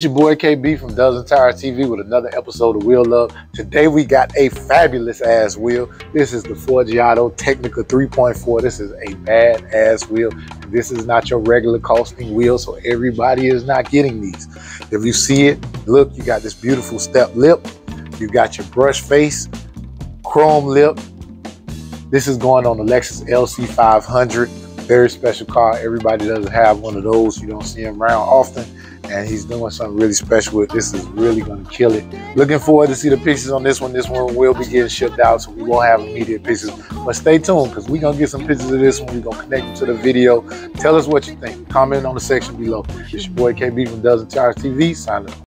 Your boy KB from Dozen Charge TV with another episode of Wheel Love. Today we got a fabulous ass wheel. This is the Forgiato Technica 3.4. This is a bad ass wheel. This is not your regular costing wheel, so everybody is not getting these. If you see it, look, you got this beautiful step lip. You got your brush face, chrome lip. This is going on the Lexus RC 500. Very special car. Everybody doesn't have one of those. You don't see them around often, and he's doing something really special with it. This is really going to kill it. Looking forward to see the pictures on this one. This one will be getting shipped out, so we won't have immediate pictures, but stay tuned because we're going to get some pictures of this one. We're going to connect them to the video. Tell us what you think. Comment on the section below. It's your boy KB from Dozen Charge TV signing off.